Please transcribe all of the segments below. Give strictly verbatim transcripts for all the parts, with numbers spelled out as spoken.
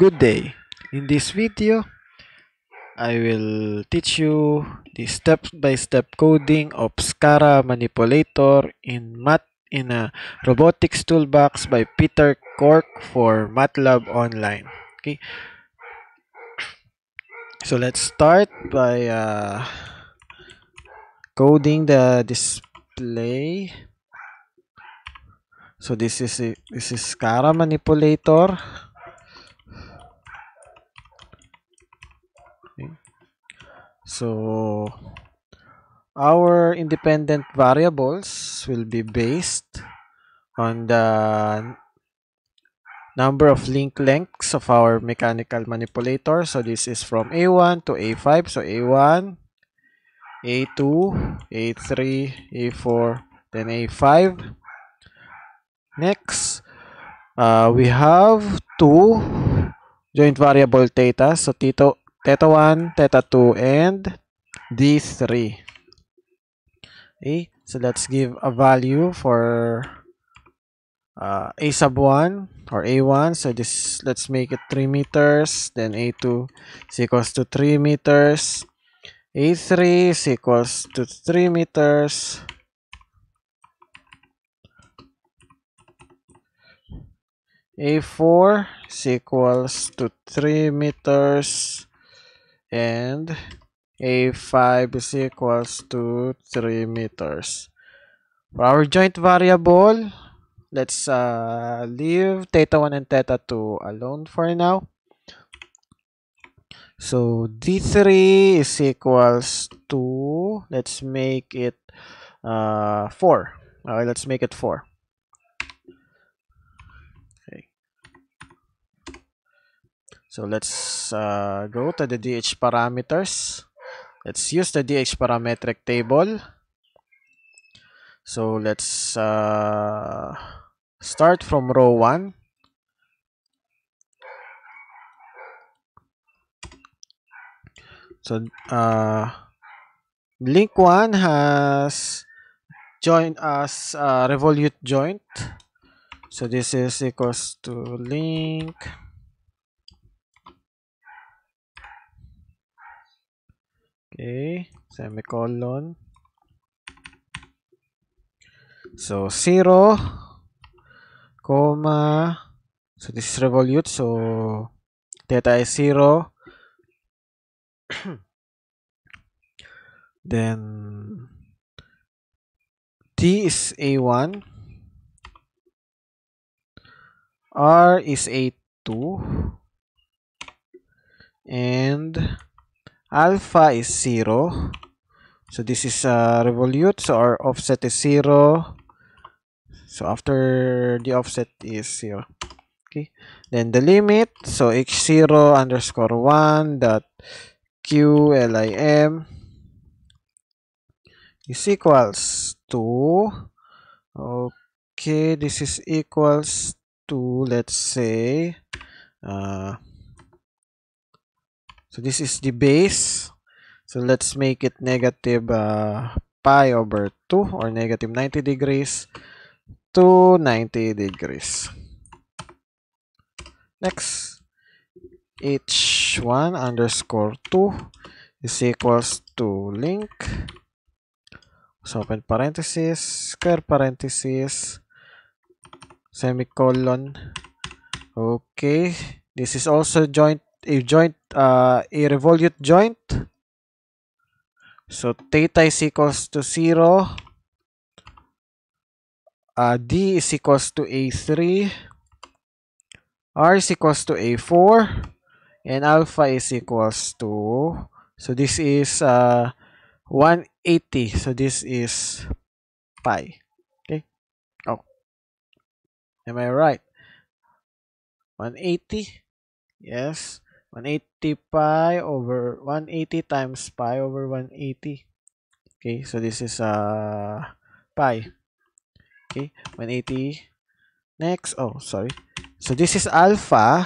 Good day. In this video I will teach you the step-by-step coding of SCARA manipulator in mat in a Robotics Toolbox by Peter Corke for MATLAB online. Okay, so let's start by uh, coding the display. So this is a, this is SCARA manipulator. So our independent variables will be based on the number of link lengths of our mechanical manipulator. So this is from A one to A five. So A one, A two, A three, A four, then A five. Next, uh, we have two joint variable theta. So theta theta one, theta two, and D three. Okay, so let's give a value for uh, A sub one or A one. So this, let's make it three meters. Then A two is equals to three meters. A three is equals to three meters. A four is equals to three meters. And A five is equals to three meters. For our joint variable, let's uh, leave theta one and theta two alone for now. So D three is equals to, let's make it uh, four. Alright, let's make it four. So let's uh, go to the D H parameters. Let's use the D H parametric table. So let's uh, start from row one. So uh, link one has joined as a revolute joint. So this is equals to link. Okay, semicolon. So zero, comma. So this is revolute. So theta is zero. Then T is A one. R is A two. And alpha is zero. So this is a uh, revolute. So our offset is zero. So after the offset is zero. Okay, then the limit, so H zero underscore one dot Q L I M is equals to, okay, this is equals to, let's say uh, so this is the base. So let's make it negative uh, pi over two or negative ninety degrees to ninety degrees. Next, H one underscore two is equals to link. So open parenthesis, square parenthesis, semicolon. Okay, this is also joint. A joint, uh, a revolute joint. So theta is equals to zero. Uh, D is equals to A three. R is equals to A four. And alpha is equals to, so this is uh, one eighty. So this is pi. Okay. Oh, am I right? one eighty. Yes. one eighty pi over one eighty times pi over one eighty. Okay, so this is uh, pi. Okay, one eighty. Next, oh, sorry. So this is alpha.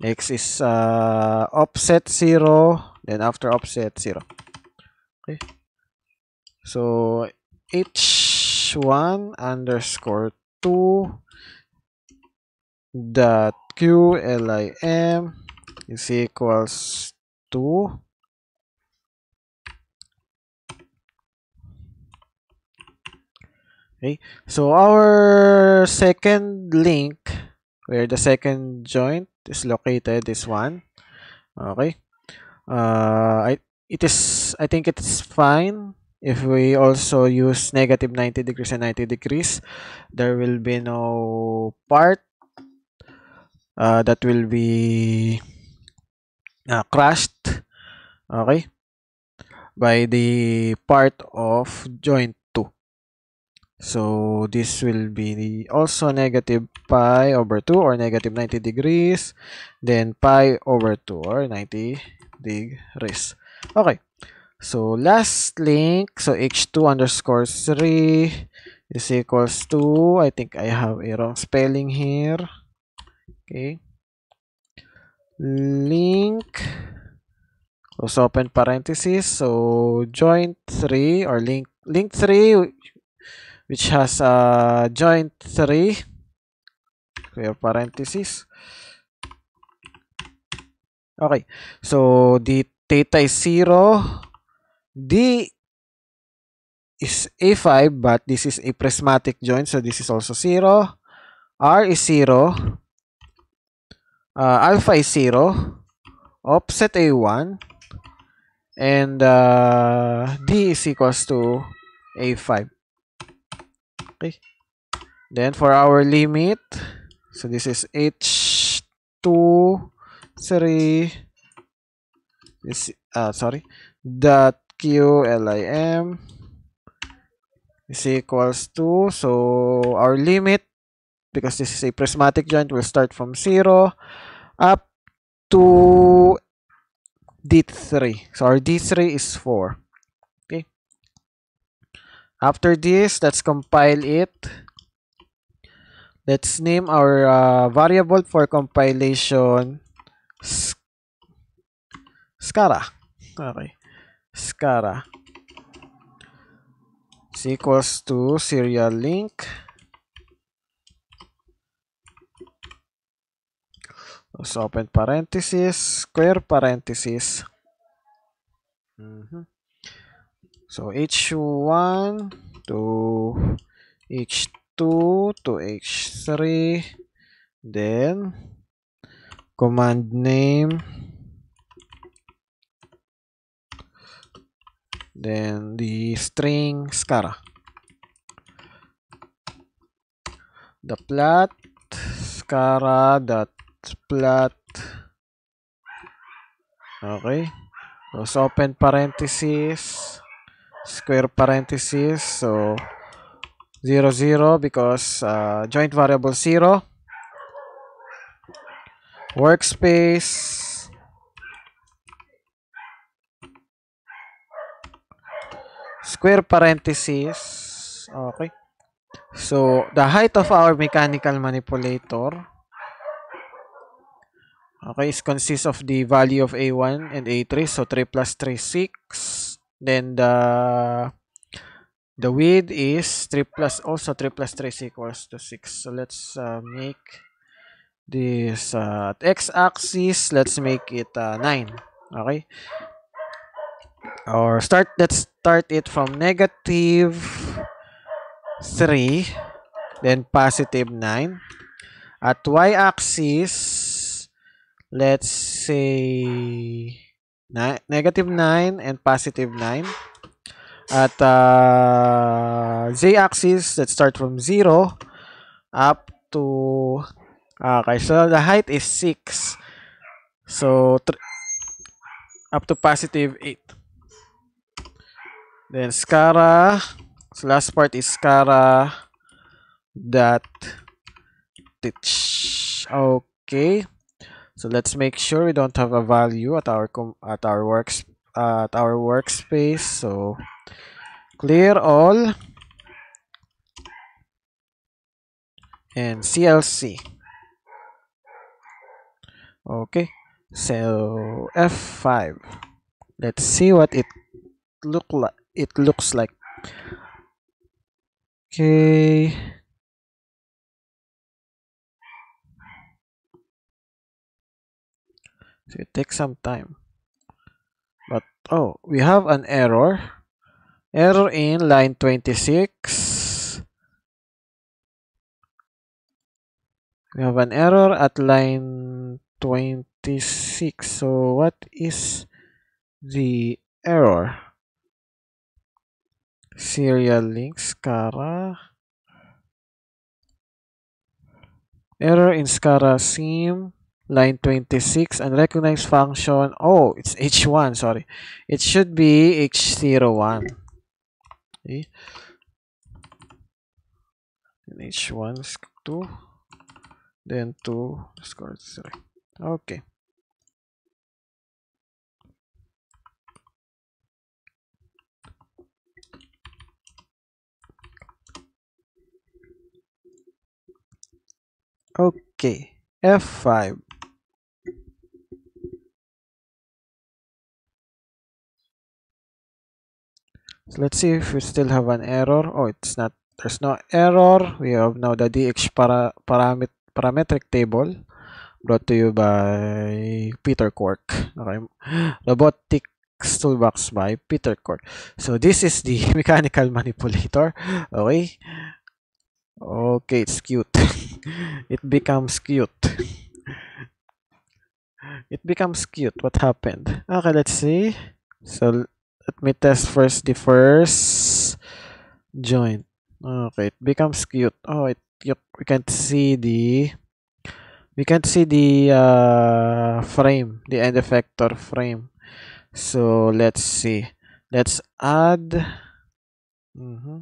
Next is uh, offset zero. Then after offset zero. Okay. So H one underscore two dot Q L I M is equals to okay. So our second link where the second joint is located is one. Okay. Uh, I, it is, I think it's fine if we also use negative ninety degrees and ninety degrees. There will be no part uh, that will be uh, crushed, okay, by the part of joint two. So this will be also negative pi over two or negative ninety degrees, then pi over two or ninety degrees. Okay, so last link, so H two underscore three is equals to, I think I have a wrong spelling here. Okay, link, close open parenthesis, so joint three or link link three which has a uh, joint three, clear parenthesis. Okay, so the theta is zero, D is A five, but this is a prismatic joint, so this is also zero, R is zero, uh, alpha is zero, offset A one, and uh, D is equals to A five. Okay, then for our limit, so this is H two three is uh sorry dot Q L I M is equals to, so our limit, because this is a prismatic joint, will start from zero up to D three. So our D three is four. Okay, after this, let's compile it. Let's name our uh, variable for compilation SCARA. Okay, SCARA is equals to serial link, let's open parenthesis, square parenthesis, mm-hmm. So H one to H two to H three, then command name, then the string SCARA, the plot SCARA dot plot. Okay, let's open parenthesis, square parenthesis, so zero zero because uh, joint variable zero, workspace, square parenthesis. Okay, so the height of our mechanical manipulator, okay, is consists of the value of A one and A three, so three plus three, six. Then the the width is three plus, also three plus three is equals to six. So let's uh, make this uh, x-axis, let's make it uh, nine. Okay, or start, let's start it from negative three, then positive nine. At y-axis, let's say negative nine and positive nine. At uh, z-axis, let's start from zero up to, okay, so the height is six, so up to positive eight. Then SCARA, so last part is SCARA dot teach. Okay, so let's make sure we don't have a value at our com at our works uh, at our workspace, so clear all and C L C. Okay, so F five, let's see what it look like it looks like. Okay, So it takes some time. But oh, we have an error. Error in line twenty-six. We have an error at line twenty-six. So what is the error? Serial link SCARA. Error in SCARA sim line twenty-six, unrecognized function. Oh, it's H one, sorry. It should be H zero one. Okay. And H one, two. Then two, score three. Okay. Okay, F five. So let's see if we still have an error. Oh, it's not. There's no error. We have now the D X para, paramet, parametric table brought to you by Peter Corke. Okay. Robotics Toolbox by Peter Corke. So this is the mechanical manipulator. Okay. Okay, it's cute. It becomes cute. It becomes cute. What happened? Okay, let's see. So let me test first the first joint. Okay, it becomes cute. Oh, it you, we can't see the we can't see the uh, frame, the end effector frame. So let's see. Let's add. Mm-hmm.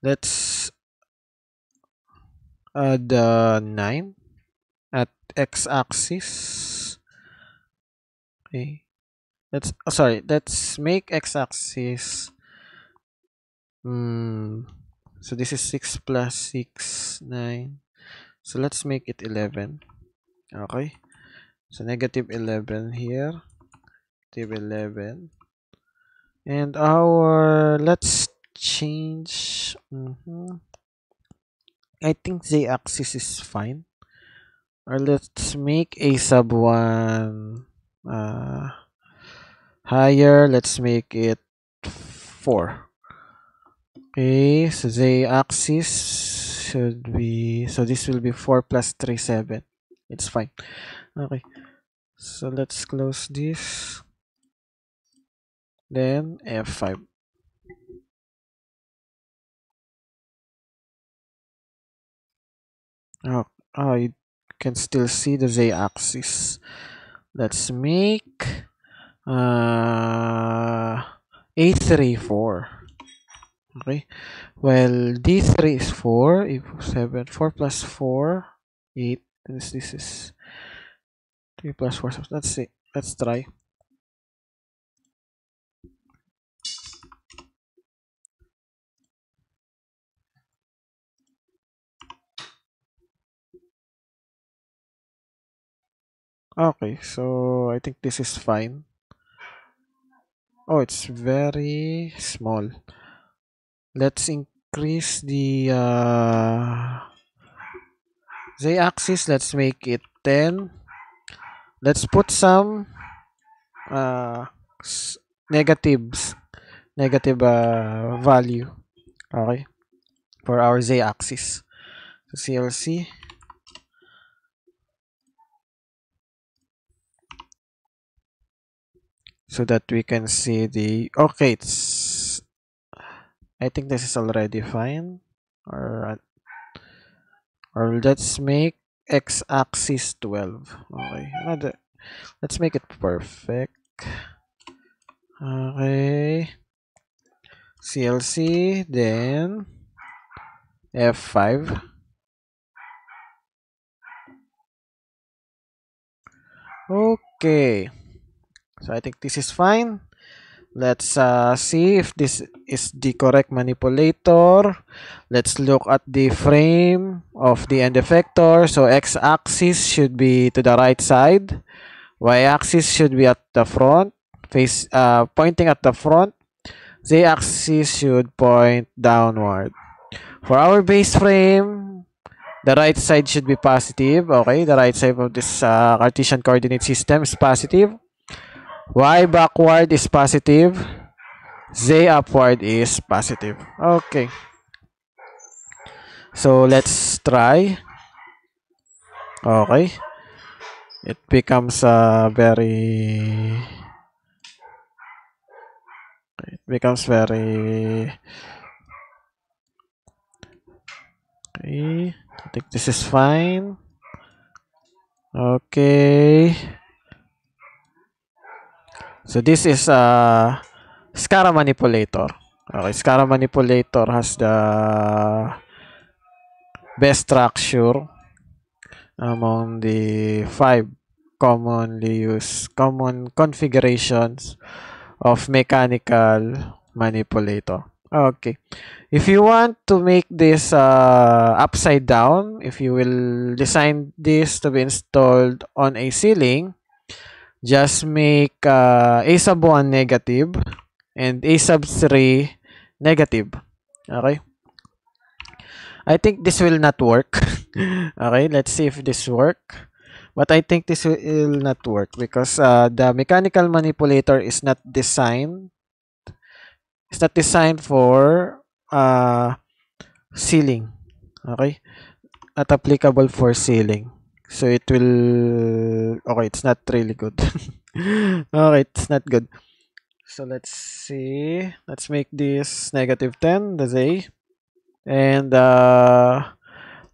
Let's add uh, nine at x-axis. Okay. Let's oh, sorry. Let's make x-axis. Mm, so this is six plus six, nine. So let's make it eleven. Okay. So negative eleven here. Negative eleven. And our let's. Change. Mm-hmm. I think z axis is fine. Or let's make a sub one uh, higher. Let's make it four. Okay, so z axis should be. So this will be four plus three seven. It's fine. Okay. So let's close this. Then F five. Oh, oh, you can still see the z-axis. Let's make uh, A three four. Okay. Well, D three is four equals seven. four plus four, eight. This, this is three plus four. So let's see. Let's try. Okay, so I think this is fine. Oh, it's very small. Let's increase the uh, z-axis. Let's make it ten. Let's put some uh, negatives, negative uh, value. Okay, for our z-axis. So C L C. So that we can see the okay. It's, I think this is already fine. Or or let's make x-axis twelve. Okay, another. Let's make it perfect. Okay. C L C then F five. Okay. So I think this is fine. Let's uh, see if this is the correct manipulator. Let's look at the frame of the end effector. So x-axis should be to the right side. Y-axis should be at the front, face uh, pointing at the front. Z-axis should point downward. For our base frame, the right side should be positive. Okay, the right side of this uh, Cartesian coordinate system is positive. Y backward is positive. Z upward is positive. Okay. So, let's try. Okay. It becomes uh, very... It becomes very... Okay. I think this is fine. Okay. So, this is a... Uh, SCARA manipulator. Okay, SCARA manipulator has the best structure among the five commonly used common configurations of mechanical manipulator. Okay, if you want to make this uh, upside down, if you will design this to be installed on a ceiling, just make uh, a sub one negative and a sub three negative. Okay, I think this will not work. Okay, let's see if this work, but I think this will not work because uh, the mechanical manipulator is not designed it's not designed for uh, ceiling. Okay, not applicable for ceiling, so it will okay it's not really good. Okay, it's not good. So let's see, let's make this negative ten, the Z, and uh,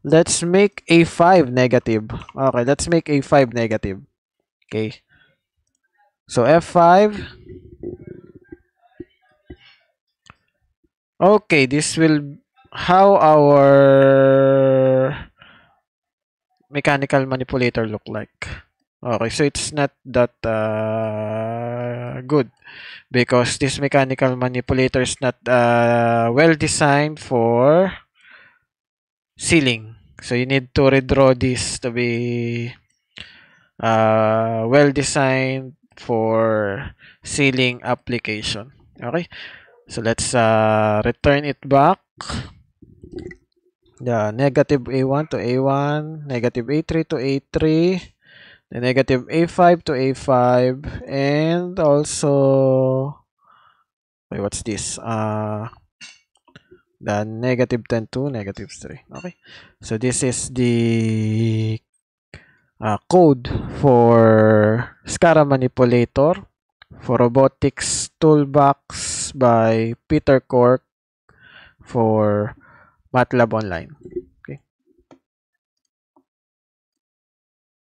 let's make a five negative. Okay, let's make a five negative. Okay, so F five. Okay, this will how our mechanical manipulator look like. Okay, so it's not that uh, good because this mechanical manipulator is not uh, well designed for ceiling. So you need to redraw this to be uh, well designed for ceiling application. Okay, so let's uh, return it back. The negative A one to A one, negative A three to A three. The negative A five to A five, and also wait, what's this? Uh, the negative ten to negative three. Okay, so this is the uh, code for SCARA manipulator for Robotics Toolbox by Peter Corke for MATLAB Online.